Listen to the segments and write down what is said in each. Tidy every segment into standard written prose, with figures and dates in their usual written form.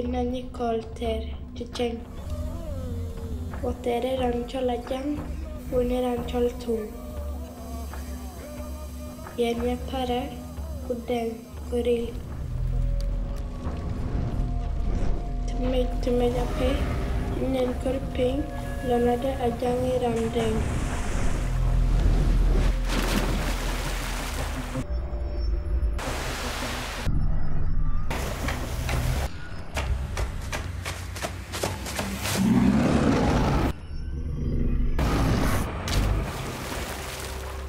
Sinani Colter, Chichen, Watere Rancholayan, Wunerrancholtum, Yenya Para, Kuden, Guril, Tumedape, Nen Kurping, Lonada Ajangi Ramdeng.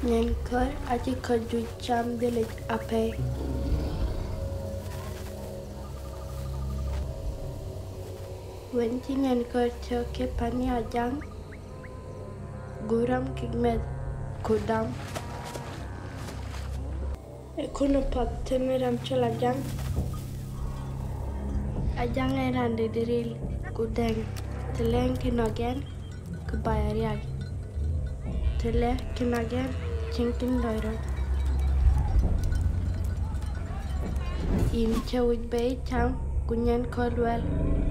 Nenkor aji kaju jam delik ape. Wenti nenkor choke pani ajang guram kigmed kudam. Ekuno patte meram chola jang. Ajang eran dediril kudeng teleng kinagen kebayariag teleng kinagen. Chinkin Loiro. Im Chawit Bay Town, Gunyan Caldwell.